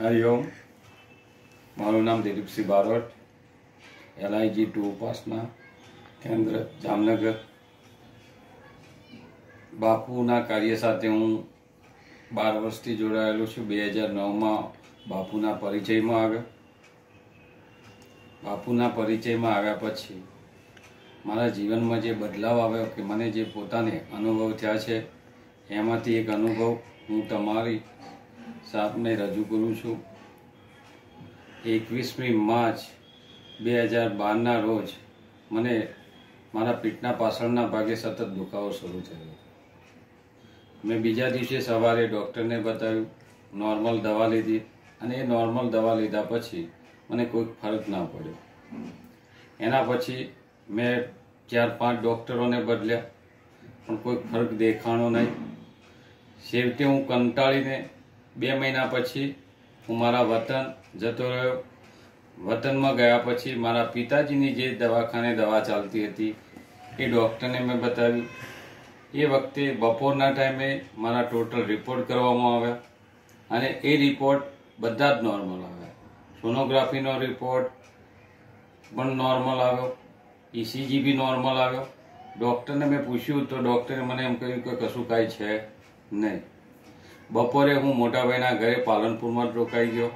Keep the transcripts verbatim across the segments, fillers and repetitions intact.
हरिओम। मारू नाम Dilip Singh Barot, L I G two पासना केंद्र जामनगर। बापूना कार्य साथे हूँ बार वर्षथी जोड़ायेलो छूं। दो हज़ार नौ में बापूना परिचय में आव्यो। बापूना परिचय में आव्या पछी मारा जीवन में जो बदलाव आव्यो के मने जे पोताने अनुभव थया छे एमांथी एक अनुभव हूँ तमारी सामने रजू करूँ छूं। एकवीसमी मार्च बे हज़ार बार ना रोज मने मारा पीठना पासळना भागे सतत दुखावो शुरू थयो। मैं बीजा दिवसे सवारे डॉक्टर ने बताव्यू, नॉर्मल दवा लीधी अने नॉर्मल दवा लीधा पछी मने कोई फरक ना पड्यो। एना पछी मैं चार पांच डॉक्टरों ने बदल्या पण कोई फरक देखाणो नहीं। छेवटे हूँ कंटाळीने बे महीना पछी हूँ मारा वतन जतो रह्यो। वतन में गया पछी मारा पिताजीनी जे दवाखाने दवा चालती हती ए डॉक्टर ने मैं बताव्यू। ये वक्ते बपोरना टाइमे मारा टोटल रिपोर्ट करवामां आव्या अने ए रिपोर्ट बधा ज नॉर्मल आव्या। सोनोग्राफीनो रिपोर्ट पण नॉर्मल आव्यो, ईसीजी बी नॉर्मल आव्यो। डॉक्टर ने मैं पूछ्यू तो डॉक्टरे मने एम कह्यु के कशुं कांई छे नहीं। बपोरे हूँ मोटा भाईना घरे पालनपुर में ज रोकाई गयो।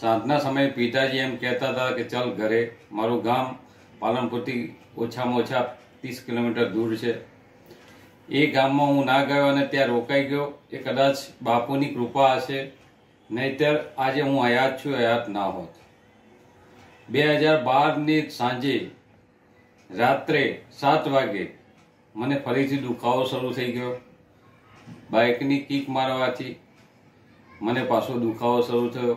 सांजना समय पिताजी एम कहता था कि चल घरे। मारुं गाम पालनपुरथी ओछामां ओछा तीस किलोमीटर दूर छे। ए गाम में हूँ ना गयो अने त्यां रोकाई गयो। ए कदाच बापूनी कृपा हशे, नहींतर आज हूँ हयात छूं, हयात ना होत। दो हज़ार बार नी सांजे रात्रे सात वागे मने फरीथी दुखावो शरू थई गयो। बाइकनी कीक मारवाथी मने पाछो दुखावो शरू थयो।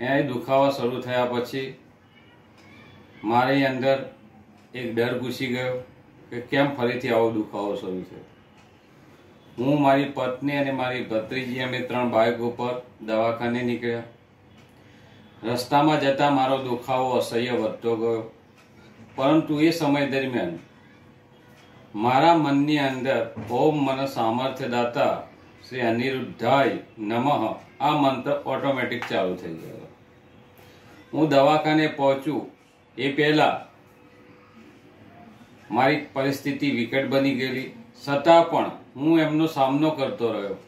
ए दुखावा शरू थया पछी मारी अंदर एक डर घुसी गयो के केम फरीथी आवो दुखावो शरू थयो। हूँ मारी पत्नी अने मारी भत्रीजी अमे त्रण बाइक पर दवाखाने निकळ्या। रस्ता में जता मारो दुखावो असह्य वधतो गयो। परंतु ए समय दरमियान मारा मननी अंदर ओम मन सामर्थ्यदाता श्री अनिरुद्धाय नमः आ मंत्र ऑटोमेटिक चालू थई गयो। हूँ दवाखाने पहोंचू ए पहेला मारी परिस्थिति विकट बनी गेली, छतां पण हूँ एमनो सामनो करतो रह्यो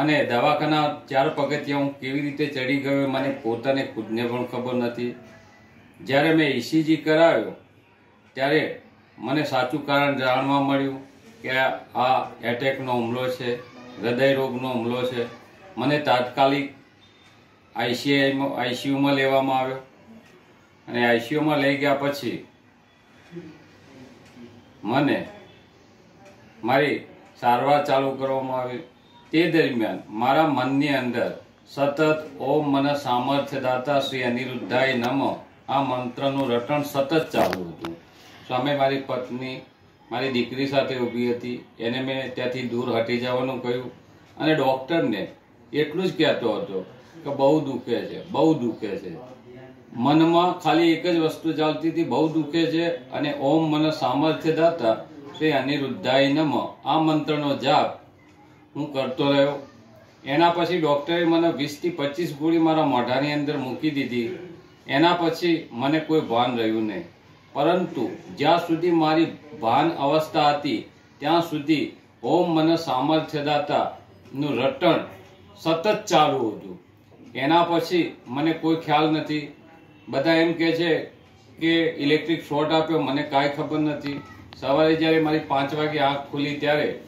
अने दवाखाना चार पगथिया हूँ केवी रीते चढ़ी गयो मने पोताने खुदने पण खबर नथी। ज्यारे मैं ईसीजी कराव्यो त्यारे मने साचुं कारण जाणवा मळ्युं के आ एटेकनो हुमलो छे, हृदय रोगनो हुमलो छे। मने तात्कालिक आईसीयू आईसीयू में लेवामां आव्यो अने आईसीयू में लई गया पछी मने मारी सारवार चालू करवामां आवी। ते दरमियान मारा मननी अंदर सतत ओम मन सामर्थ्यदाता श्री अनिरुद्धाय नमः आ मंत्रनुं रटण सतत चालू हतुं। सामे मारी पत्नी मारी दीकरी साथे ऊभी हती, एने मैं त्यांथी दूर हटी जवानुं कह्युं अने डॉक्टरने एटलुं ज कहेतो हतो के बहु दुखे छे, बहु दुखे छे। मन में खाली एक ज वस्तु चालती थी, बहु दुखे छे अने ओम मन सामर्थ्यदाता श्री अनिरुद्धाय नमः आ मंत्रनो जाप हूँ करतो रह्यो। एना पछी डॉक्टरे मने वीस थी पच्चीस गोळी मारा मोढानी अंदर मूकी दीधी। एना पछी मने कोई भान रह्युं नहीं, परंतु ज्यां सुधी मारी भान अवस्था हती त्यां सुधी ओम मन सामर्थ्यदाता नुं रटण सतत चालू हतुं। एना पछी मने कोई ख्याल नथी। बधा एम कहे छे के इलेक्ट्रिक शॉर्ट आप्यो, मने काई खबर नथी। सवारे ज्यारे मारी पांच वागे आँख खुली त्यारे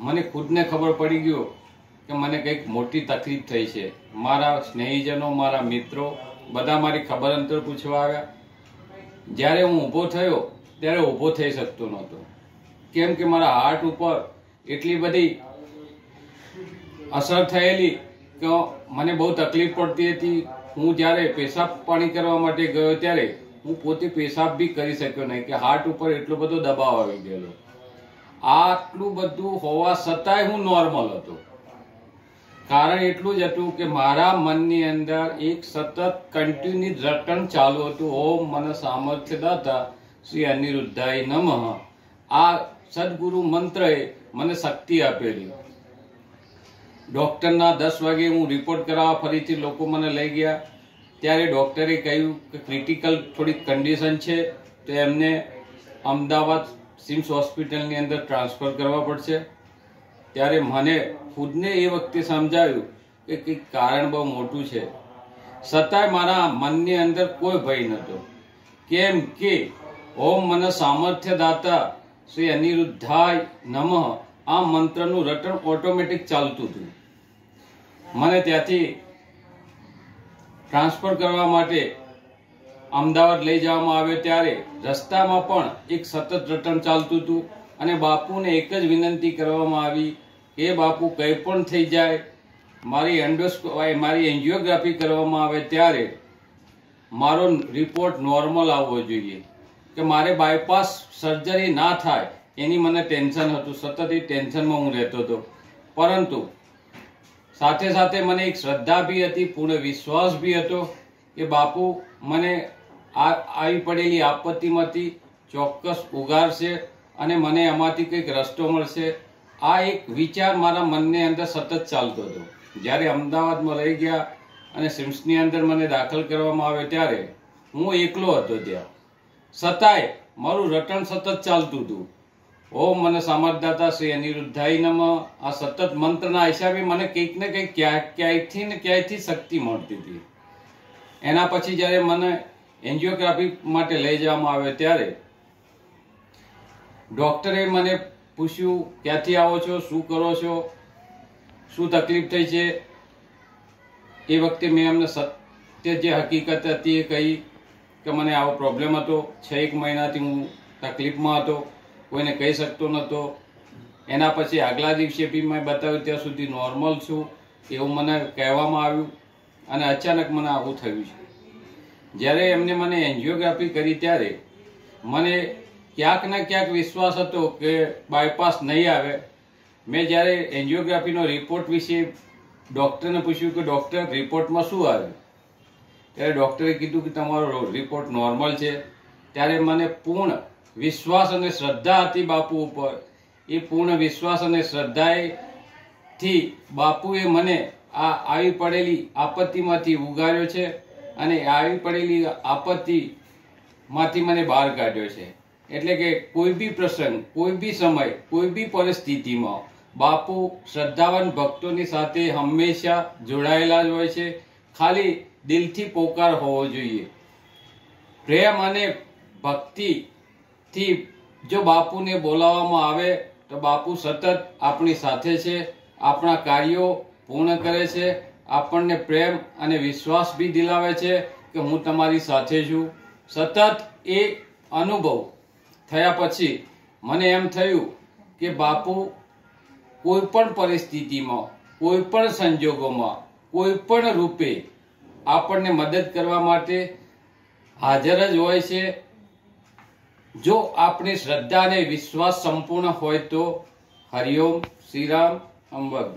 मने खुदने खबर पड़ी गयो के मने कंईक मोटी तकलीफ थई छे। मारा स्नेहीजनों मारा मित्रों बधा मारी खबर अंतर पूछवा आव्या। ज्यारे हूँ ऊभो थयो त्यारे ऊभो थई शकतो नहोतो, केम के मारा हार्ट उपर एटली बधी असर थयेली के मने बहु तकलीफ पड़ती हती। हूँ जयरे पेशाब पानी करवा माटे गयो त्यारे हूँ पोते पेशाब भी करी शक्यो नहीं के हार्ट उपर एटलो बधो दबाव आवी गेलो। आटलुं बधुं होवा छतांय हूँ नॉर्मल हतो। कारण एटलुं ज हतुं के मारा मननी अंदर एक सतत कंटीन्यू रटण चालू हतुं ओम मन सामर्थ्यदाता श्री अनिरुद्धाय नमः आ सद्गुरु मंत्रे मने शक्ति आपेली। ડોક્ટરના દસ વાગે હું રિપોર્ટ કરાવવા ફરીથી લોકો મને લઈ ગયા ત્યારે ડોક્ટરે કહ્યું કે ક્રિટિકલ થોડી કન્ડિશન છે તો એમને અમદાવાદ સિમ્સ હોસ્પિટલની અંદર ટ્રાન્સફર કરવા પડશે. ત્યારે મને ખુદને એ વખતે સમજાયું કે કંઈક કારણ બહુ મોટું છે, છતાંય મારા મનની અંદર કોઈ ભય નહોતો, કેમ કે ઓમ મને સામર્થ્ય દાતા શ્રી અનિરુદ્ધાય નમઃ આ મંત્રનું રટણ ઓટોમેટિક ચાલતું હતું. મને ત્યાંથી ટ્રાન્સફર કરવા માટે અમદાવાદ લઈ જવામાં આવ્યો ત્યારે રસ્તામાં પણ એક સતત રટણ ચાલતું હતું અને બાપુને એક જ વિનંતી કરવામાં આવી કે બાપુ કંઈ પણ થઈ જાય મારી એન્ડોસ્કોપી મારી એન્જિયોગ્રાફી કરવામાં આવે ત્યારે મારો રિપોર્ટ નોર્મલ આવવો જોઈએ, કે મારે બાયપાસ સર્જરી ના થાય એની મને ટેન્શન હતું, સતત એ ટેન્શનમાં હું રહેતો હતો. પરંતુ સાથે સાથે મને એક શ્રદ્ધા બી હતી, પૂર્ણ વિશ્વાસ બી હતો કે બાપુ મને આવી પડેલી આપત્તિમાંથી ચોક્કસ ઉગારશે અને મને આમાંથી કંઈક રસ્તો મળશે. આ એક વિચાર મારા મનની અંદર સતત ચાલતો હતો. જ્યારે અમદાવાદમાં રહી ગયા અને સિમ્સની અંદર મને દાખલ કરવામાં આવ્યો ત્યારે હું એકલો હતો ત્યાં, છતાંય મારું રટણ સતત ચાલતું હતું. ઓમ મને સામર્થદાતા શ્રી અનિરુદ્ધાય નમઃ આ સતત મંત્રના હિસાબે મને કંઈક ને કંઈક ક્યાંક ક્યાંયથી ને ક્યાંયથી શક્તિ મળતી હતી. એના પછી જ્યારે મને એન્જિયોગ્રાફી માટે લઈ જવામાં આવ્યો ત્યારે ડૉક્ટરે મને પૂછ્યું ક્યાંથી આવો છો, શું કરો છો, શું તકલીફ થઈ છે. એ વખતે મેં એમને સત્ય જે હકીકત હતી એ કહી કે મને આવો પ્રોબ્લેમ હતો, છ એક મહિનાથી હું તકલીફમાં હતો, કોઈને કહી શકતો નહોતો. એના પછી આગલા દિવસે બી મેં બતાવ્યું ત્યાં સુધી નોર્મલ છું એવું મને કહેવામાં આવ્યું અને અચાનક મને આવું થયું છે. જ્યારે એમને મને એન્જિયોગ્રાફી કરી ત્યારે મને ક્યાંક ને ક્યાંક વિશ્વાસ હતો કે બાયપાસ નહીં આવે. મેં જ્યારે એન્જિયોગ્રાફીનો રિપોર્ટ વિશે ડૉક્ટરને પૂછ્યું કે ડૉક્ટર રિપોર્ટમાં શું આવે, ત્યારે ડૉક્ટરે કીધું કે તમારો રિપોર્ટ નોર્મલ છે. ત્યારે મને પૂર્ણ વિશ્વાસ અને શ્રદ્ધા હતી બાપુ ઉપર, એ પૂર્ણ વિશ્વાસ અને શ્રદ્ધાએથી બાપુએ મને આ આવી પડેલી આપત્તિમાંથી ઉગાર્યો છે અને આવી પડેલી આપત્તિમાંથી મને બહાર કાઢ્યો છે. એટલે કે કોઈ બી પ્રસંગ, કોઈ બી સમય, કોઈ બી પરિસ્થિતિમાં બાપુ શ્રદ્ધાવાન ભક્તોની સાથે હંમેશા જોડાયેલા જ હોય છે. ખાલી દિલથી પોકાર હોવો જોઈએ. પ્રેમ અને ભક્તિથી જો બાપુને બોલાવવામાં આવે તો બાપુ સતત આપણી સાથે છે, આપણા કાર્યો પૂર્ણ કરે છે, આપણને પ્રેમ અને વિશ્વાસ બી દિલાવે છે કે હું તમારી સાથે છું. સતત એ અનુભવ થયા પછી મને એમ થયું કે બાપુ કોઈ પણ પરિસ્થિતિમાં, કોઈ પણ સંજોગોમાં, કોઈ પણ રૂપે આપણને મદદ કરવા માટે હાજર જ હોય છે જો આપણી શ્રદ્ધા અને વિશ્વાસ સંપૂર્ણ હોય તો. હરિઓમ, શ્રીરામ, અંબદ.